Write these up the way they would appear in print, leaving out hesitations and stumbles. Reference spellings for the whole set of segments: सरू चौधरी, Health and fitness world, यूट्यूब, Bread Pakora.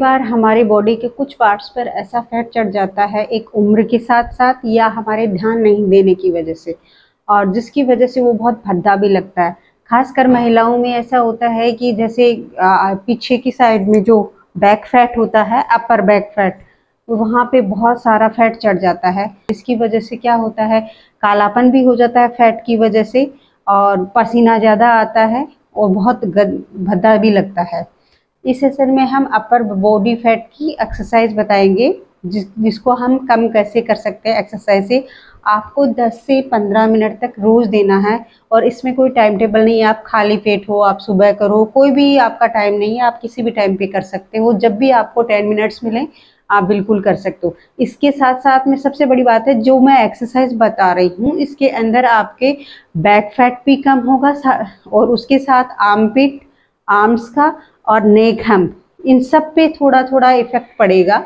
बार हमारे बॉडी के कुछ पार्ट्स पर ऐसा फैट चढ़ जाता है एक उम्र के साथ साथ या हमारे ध्यान नहीं देने की वजह से, और जिसकी वजह से वो बहुत भद्दा भी लगता है। खासकर महिलाओं में ऐसा होता है कि जैसे पीछे की साइड में जो बैक फैट होता है, अपर बैक फैट, वहाँ पे बहुत सारा फैट चढ़ जाता है। इसकी वजह से क्या होता है, कालापन भी हो जाता है फैट की वजह से, और पसीना ज़्यादा आता है और बहुत भद्दा भी लगता है। इस सेशन में हम अपर बॉडी फैट की एक्सरसाइज बताएंगे जिसको हम कम कैसे कर सकते हैं। एक्सरसाइज से आपको 10 से 15 मिनट तक रोज़ देना है, और इसमें कोई टाइम टेबल नहीं है। आप खाली पेट हो, आप सुबह करो, कोई भी आपका टाइम नहीं है, आप किसी भी टाइम पे कर सकते हो। जब भी आपको 10 मिनट्स मिलें आप बिल्कुल कर सकते हो। इसके साथ साथ में सबसे बड़ी बात है, जो मैं एक्सरसाइज बता रही हूँ इसके अंदर आपके बैक फैट भी कम होगा, और उसके साथ आर्मपिट, आर्म्स का और नेक हम्प, इन सब पे थोड़ा थोड़ा इफेक्ट पड़ेगा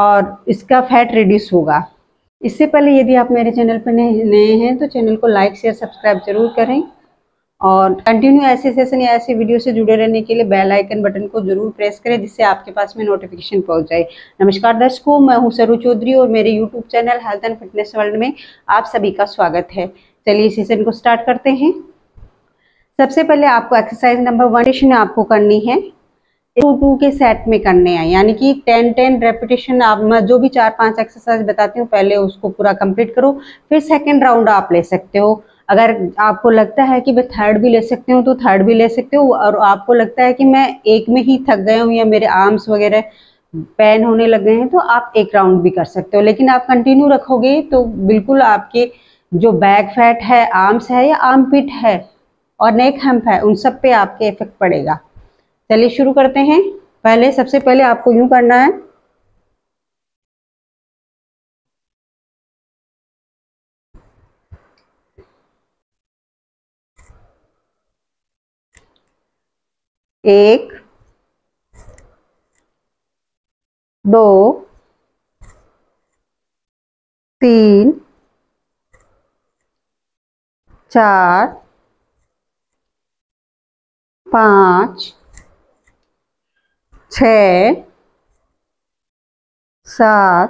और इसका फैट रिड्यूस होगा। इससे पहले यदि आप मेरे चैनल पर नए हैं तो चैनल को लाइक, शेयर, सब्सक्राइब जरूर करें, और कंटिन्यू ऐसे सेशन या ऐसे वीडियो से जुड़े रहने के लिए बेल आइकन बटन को जरूर प्रेस करें, जिससे आपके पास में नोटिफिकेशन पहुंच जाए। नमस्कार दर्शकों, मैं हूं सरू चौधरी और मेरे यूट्यूब channel health and fitness world में आप सभी का स्वागत है। चलिए सेशन को स्टार्ट करते हैं। सबसे पहले आपको एक्सरसाइज नंबर 1 आपको करनी है, 2-2 के सेट में करने हैं, यानी कि 10-10 रेपिटेशन। आप मैं जो भी 4-5 एक्सरसाइज बताती हूँ पहले उसको पूरा कंप्लीट करो, फिर सेकेंड राउंड आप ले सकते हो। अगर आपको लगता है कि मैं थर्ड भी ले सकती हूँ तो थर्ड भी ले सकते हो, और आपको लगता है कि मैं एक में ही थक गया हूँ या मेरे आर्म्स वगैरह पैन होने लग गए हैं तो आप एक राउंड भी कर सकते हो। लेकिन आप कंटिन्यू रखोगे तो बिल्कुल आपके जो बैक फैट है, आर्म्स है या आर्मपिट है और नेक हम्प है, उन सब पे आपके इफेक्ट पड़ेगा। चलिए शुरू करते हैं। पहले सबसे पहले आपको यूं करना है, एक, दो, तीन, चार, 5, 6, 7,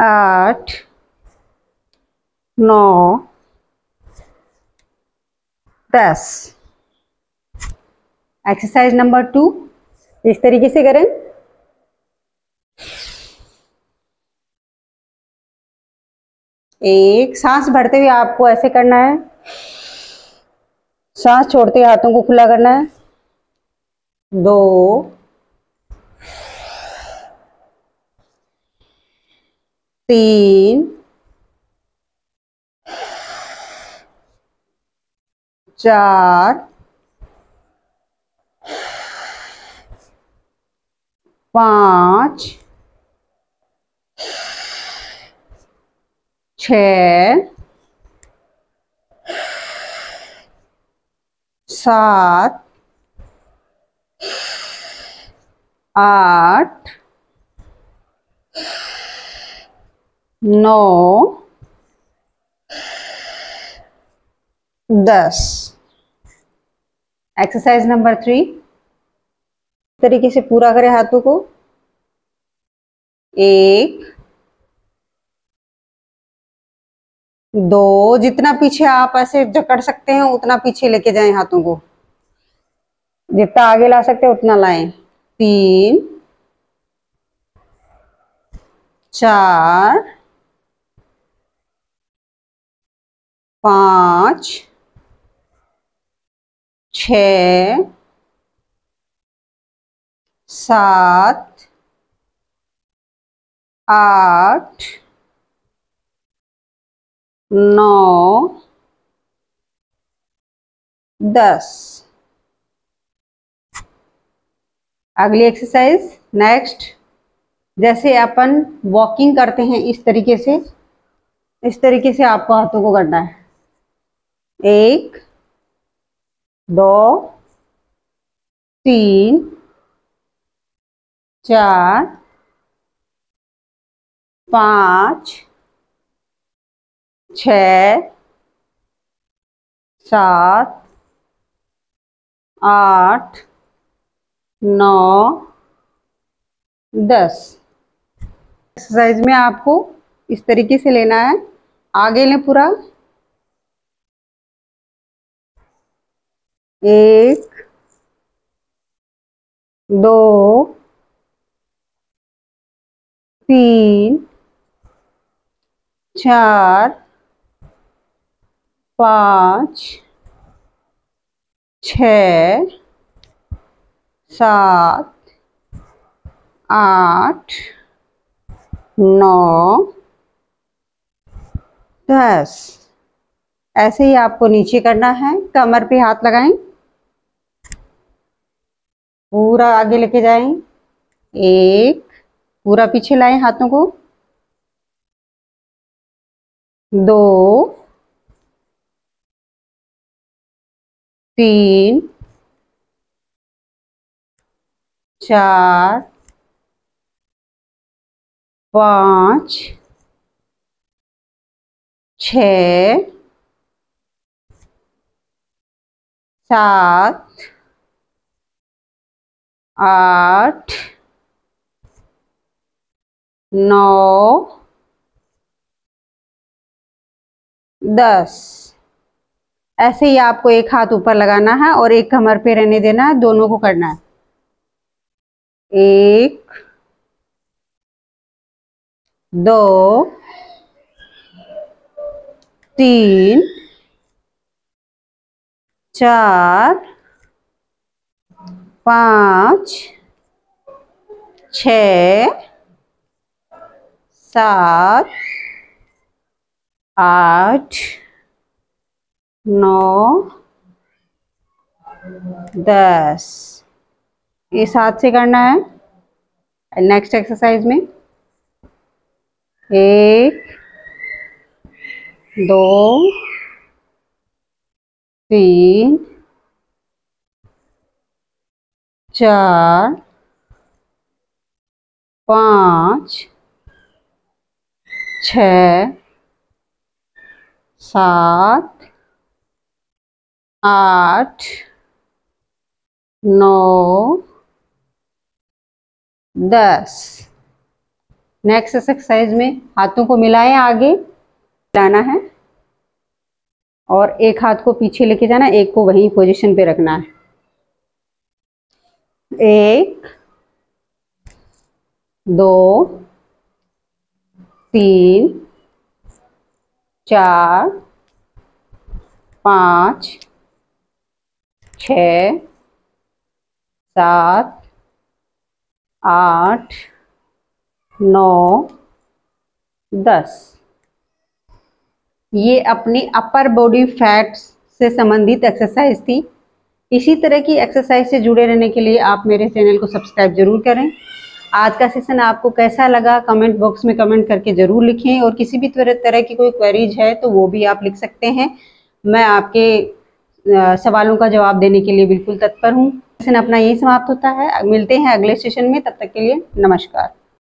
8, 9, 10। एक्सरसाइज नंबर 2 इस तरीके से करें। एक, सांस भरते हुए आपको ऐसे करना है, सांस छोड़ते हुए हाथों को खुला करना है। 2, 3, 4, 5, 6, 7, 8, 9, 10। एक्सरसाइज नंबर 3 तरीके से पूरा करें हाथों को। 1, 2, जितना पीछे आप ऐसे जकड़ सकते हैं उतना पीछे लेके जाएं हाथों को, जितना आगे ला सकते हैं उतना लाएं। 3, 4, 5, 6, 7, 8, 9, 10। अगली एक्सरसाइज नेक्स्ट, जैसे अपन वॉकिंग करते हैं इस तरीके से आपको हाथों को करना है। 1, 2, 3, 4, 5, 6, 7, 8, 9, 10। एक्सरसाइज में आपको इस तरीके से लेना है, आगे लें पूरा, 1, 2, 3, 4, 5, 6, 7, 8, 9, 10। ऐसे ही आपको नीचे करना है, कमर पे हाथ लगाएं, पूरा आगे लेके जाएं, 1, पूरा पीछे लाएं हाथों को, 4, 5, 6, 7, 8, 9, 10। ऐसे ही आपको एक हाथ ऊपर लगाना है और एक कमर पे रहने देना है, दोनों को करना है, 1, 2, 3, 4, 5, 6, 7, 8, 9, 10। इस हाथ से करना है। नेक्स्ट एक्सरसाइज में 1, 2, 3, 4, 5, 6, 7, 8, 9, 10। नेक्स्ट एक्सरसाइज में हाथों को मिलाएं, आगे लाना है और एक हाथ को पीछे लेके जाना, एक को वहीं पोजीशन पे रखना है, 1, 2, 3, 4, 5, 6, 7, 8, 9, 10। ये अपनी अपर बॉडी फैट्स से संबंधित एक्सरसाइज थी। इसी तरह की एक्सरसाइज से जुड़े रहने के लिए आप मेरे चैनल को सब्सक्राइब जरूर करें। आज का सेशन आपको कैसा लगा कमेंट बॉक्स में कमेंट करके ज़रूर लिखें, और किसी भी तरह की कोई क्वेरीज है तो वो भी आप लिख सकते हैं, मैं आपके सवालों का जवाब देने के लिए बिल्कुल तत्पर हूँ। सेशन अपना यही समाप्त होता है, मिलते हैं अगले सेशन में, तब तक के लिए नमस्कार।